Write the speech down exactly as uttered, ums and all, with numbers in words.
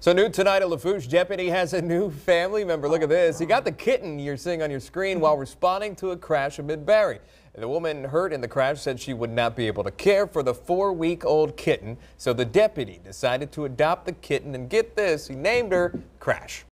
So new tonight, a Lafourche deputy has a new family member. Look at this. He got the kitten you're seeing on your screen while responding to a crash amid Barry. The woman hurt in the crash said she would not be able to care for the four-week-old kitten, so the deputy decided to adopt the kitten, and get this, he named her Crash.